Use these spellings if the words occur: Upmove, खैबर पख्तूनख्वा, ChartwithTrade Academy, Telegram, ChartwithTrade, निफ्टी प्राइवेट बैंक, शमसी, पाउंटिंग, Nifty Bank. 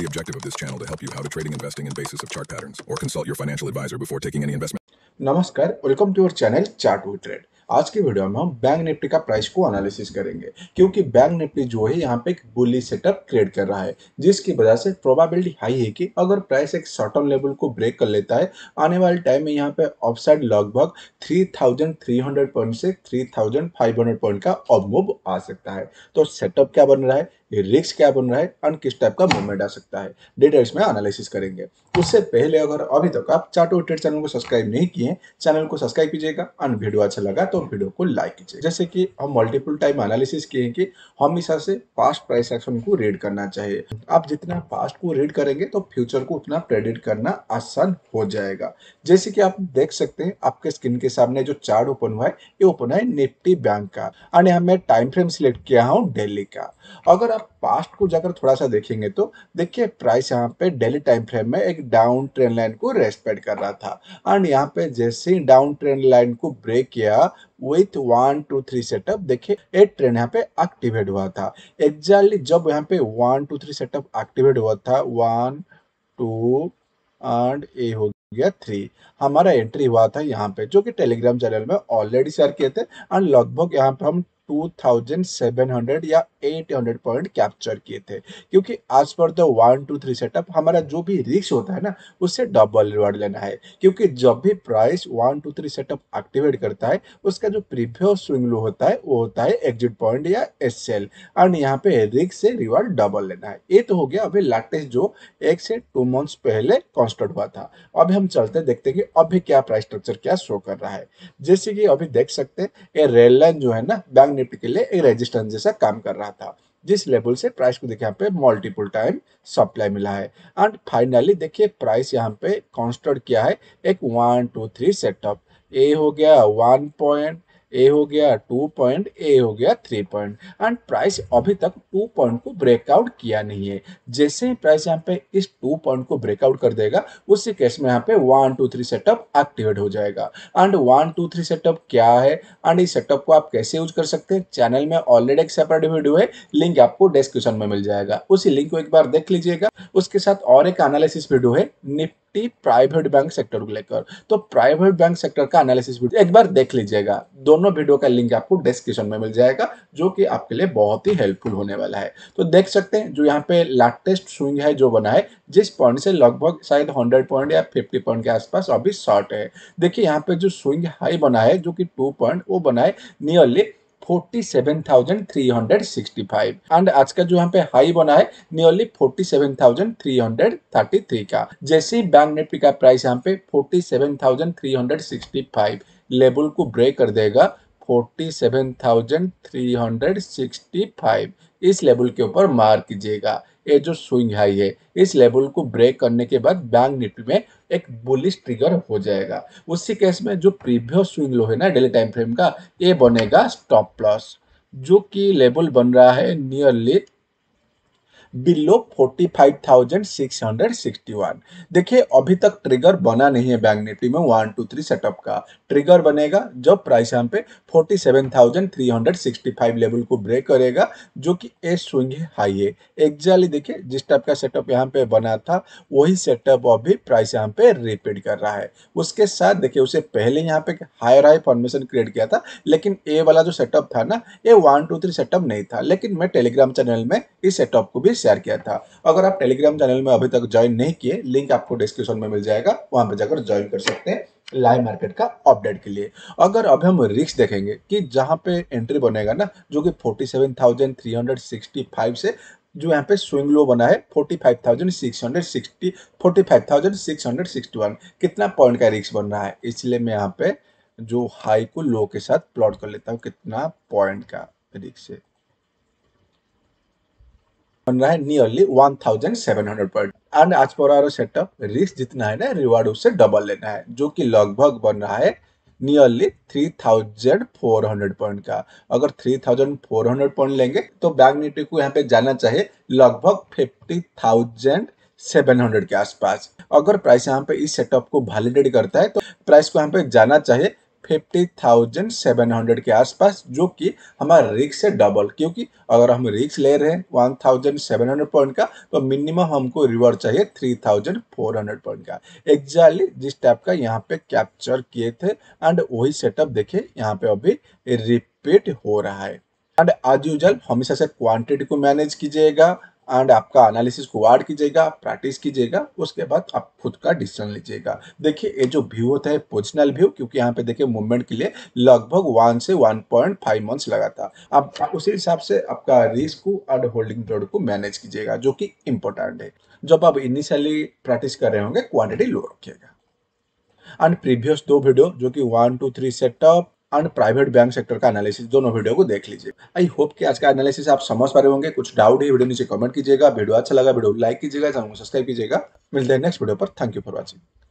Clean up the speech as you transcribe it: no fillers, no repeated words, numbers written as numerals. The objective of this channel to help you how to trading, investing in basis of chart patterns or consult your financial advisor before taking any investment. नमस्कार, welcome to our channel chart with trade. आज के video में हम bank Nifty का price को analysis करेंगे, क्योंकि bank Nifty जो है यहाँ पे एक बुलिश सेटअप क्रिएट कर रहा है, जिसकी वजह से प्रोबेबिलिटी हाई है कि अगर प्राइस एक शॉर्टर्म लेवल को ब्रेक कर लेता है, आने वाले टाइम में यहाँ पे ऑफसाइड लगभग 3,300 पॉइंट से 3,500 पॉइंट का अपमूव आ सकता है। तो सेटअप क्या बन रहा है, रिस्क क्या बन रहा है और किस टाइप का मूवमेंट आ सकता है, डिटेल्स में एनालिसिस करेंगे। उससे पहले अगर अभी तक आप चार्ट विद ट्रेड चैनल को सब्सक्राइब नहीं किए, चैनल को सब्सक्राइब कीजिएगा और वीडियो अच्छा लगा तो वीडियो को लाइक कीजिए। जैसे कि हम मल्टीपल टाइम एनालिसिस किए कि हमेशा से पास्ट प्राइस एक्शन को रीड करना चाहिए। आप जितना पास्ट को रीड करेंगे तो फ्यूचर को उतना प्रेडिक्ट करना आसान हो जाएगा। जैसे कि आप देख सकते हैं, आपके स्क्रीन के सामने जो चार्ट ओपन हुआ है, ये ओपन है निफ्टी बैंक का और यहाँ मैं टाइम फ्रेम सिलेक्ट किया हूँ डेली का। अगर पास्ट को जाकर थोड़ा सा देखेंगे तो देखिए प्राइस यहाँ पे डेली टाइम फ्रेम में एक डाउन ट्रेंड लाइन को रेस्पेक्ट कर रहा था और यहाँ पे जैसे ही डाउन ट्रेंड लाइन को ब्रेक किया विथ 1 2 3 सेटअप, देखिए एक ट्रेंड यहाँ पे एक्टिवेट हुआ था। एग्जैक्टली जब यहाँ पे 1 2 3 सेटअप एक्टिवेट हुआ था, 1 2 एंड ए हो गया 3, हमारा एंट्री हुआ था यहाँ पे, जो कि टेलीग्राम चैनल में ऑलरेडी शेयर किए थे और लगभग यहाँ पे हम 2,700 या 800 पॉइंट कैप्चर किए थे, क्योंकि आज पर तो 1 2 3 सेटअप हमारा जो भी रिस्क होता है ना, उससे डबल रिवार्ड लेना है। क्योंकि जब भी प्राइस 1 2 3 सेटअप एक्टिवेट करता है, उसका जो प्रीवियस स्विंग लो होता है वो होता है एग्जिट पॉइंट या एसएल और यहाँ पे रिस्क से रिवार्ड डबल लेना है। ये तो हो गया अभी लेटेस्ट जो 1 से 2 मंथ्स पहले कॉन्स्टेंट हुआ था। अभी हम चलते देखते हैं कि अभी क्या प्राइस स्ट्रक्चर क्या शो कर रहा है। जैसे कि अभी देख सकते हैं, ये रेल लाइन जो है ना बैंक निफ्टी के लिए एक रेजिस्टेंस जैसा काम कर रहा था, जिस लेवल से प्राइस को देखिए यहाँ पे मल्टीपल टाइम सप्लाई मिला है एंड फाइनली देखिए प्राइस यहाँ पे कॉन्स्टेंट किया है एक 1 2 3 सेटअप। ए हो गया 1 पॉइंट, ए हो गया 2 पॉइंट, ए हो गया 3 पॉइंट एंड प्राइस अभी तक 2 पॉइंट को ब्रेकआउट किया नहीं है। जैसे ही प्राइस यहाँ पे इस 2 पॉइंट को ब्रेकआउट कर देगा, उसी केस में यहाँ पे 1 2 3 सेटअप एक्टिवेट हो जाएगा एंड 1 2 3 सेटअप क्या है एंड इस सेटअप को आप कैसे यूज कर सकते हैं, चैनल में ऑलरेडी एक सेपरेट वीडियो है, लिंक आपको डिस्क्रिप्शन में मिल जाएगा, उसी लिंक को एक बार देख लीजिएगा। उसके साथ और एक एनालिसिस वीडियो है निफ्टी प्राइवेट बैंक सेक्टर को लेकर, तो प्राइवेट बैंक सेक्टर का एनालिसिस वीडियो एक बार देख लीजिएगा। दोनों वीडियो का लिंक आपको डिस्क्रिप्शन में मिल जाएगा, जो कि आपके लिए बहुत ही हेल्पफुल होने वाला है। तो देख सकते हैं जो यहाँ पे लेटेस्ट स्विंग है जो बना है, जिस पॉइंट से लगभग शायद 100 पॉइंट या 50 पॉइंट के आसपास अभी शॉर्ट है। देखिए यहाँ पे जो स्विंग हाई बना है जो कि 2 पॉइंट, वो बना है नियरली 47,365 एंड आज का जो यहाँ पे हाई बना है नियरली 47,333 का। जैसे ही बैंक निफ्टी का प्राइस यहाँ पे 47,365 लेवल को ब्रेक कर देगा, 47,365 इस लेवल के ऊपर मार कीजिएगा। ये जो स्विंग हाई है, इस लेवल को ब्रेक करने के बाद बैंक निफ्टी में एक बुलिश ट्रिगर हो जाएगा। उसी केस में जो प्रीवियस स्विंग लो है ना डेली टाइम फ्रेम का, ये बनेगा स्टॉप लॉस, जो कि लेवल बन रहा है नियरली बिलो 45,661। देखिए अभी तक ट्रिगर बना नहीं है बैंक निफ्टी में 1 2 3 सेटअप का। ट्रिगर बनेगा जब प्राइस यहाँ पे 47,365 लेवल को ब्रेक करेगा, जो कि ए स्विंग हाई है। एग्जैक्टली देखिए जिस टाइप का सेटअप यहाँ पे बना था, वही सेटअप अभी प्राइस यहाँ पे रिपीट कर रहा है। उसके साथ देखिए उसे पहले यहाँ पे हायर हाई फॉर्मेशन क्रिएट किया था, लेकिन ए वाला जो सेटअप था ना, ये 1 2 3 सेटअप नहीं था, लेकिन मैं टेलीग्राम चैनल में इस सेटअप को भी शेयर किया था। अगर आप टेलीग्राम चैनल में अभी तक ज्वाइन नहीं किए, लिंक आपको डिस्क्रिप्शन में मिल जाएगा, वहां पर जाकर ज्वाइन कर सकते हैं लाइव मार्केट का अपडेट के लिए। अगर अब हम रिस्क देखेंगे कि जहां पे एंट्री बनेगा ना, जो कि 47,365 से जो यहाँ पे स्विंग लो बना है 45,661, कितना पॉइंट का रिस्क बन रहा है, इसलिए मैं यहाँ पे जो हाई को लो के साथ प्लॉट कर लेता हूँ कितना पॉइंट का रिस्क है। बन रहा है नियरली 1,700 पॉइंट एंड आज पर आवर सेटअप रिस्क जितना है ना, रिवार्ड उससे डबल लेना है, जो कि लगभग बन रहा है नियरली 3,400 पॉइंट का। अगर 3,400 पॉइंट लेंगे तो बैंक निफ्टी को यहाँ पे जाना चाहिए लगभग 50,700 के आसपास। अगर प्राइस यहाँ पे इस सेटअप को वैलिडेट करता है तो प्राइस को यहाँ पे जाना चाहिए 50,700 के आसपास, जो कि हमारा रिस्क से डबल, क्योंकि अगर हम रिस्क ले रहे हैं 1,700 पॉइंट का तो मिनिमम हमको रिवर्स चाहिए 3,400 पॉइंट का। एग्जैक्टली जिस टाइप का यहाँ पे कैप्चर किए थे एंड वही सेटअप देखिए यहाँ पे अभी रिपीट हो रहा है। एंड एज यूजुअल हमेशा से क्वांटिटी को मैनेज कीजिएगा एंड आपका एनालिसिस को वार्ड कीजिएगा, प्रैक्टिस कीजिएगा, उसके बाद आप खुद का डिसीजन लीजिएगा। देखिए ये जो व्यू होता है पोजिशनल व्यू, क्योंकि यहाँ पे देखिए मूवमेंट के लिए लगभग 1 से 1.5 मंथ्स लगा था। आप उसी हिसाब से आपका रिस्क को एंड होल्डिंग पीरियड को मैनेज कीजिएगा, जो कि इम्पोर्टेंट है। जब आप इनिशियली प्रैक्टिस कर रहे होंगे क्वान्टिटी लो रखिएगा। एंड प्रीवियस 2 वीडियो जो कि 1, 2, 3 setup and private bank sector का एनालिसिस, दोनों वीडियो को देख लीजिए। आई होप कि आज का एनालिसिस आप समझ पा रहे होंगे। कुछ डाउट है वीडियो नीचे कमेंट कीजिएगा। वीडियो अच्छा लगा वीडियो लाइक कीजिएगा, चैनल को सब्सक्राइब कीजिएगा। मिलते हैं नेक्स्ट वीडियो पर। Thank you for watching.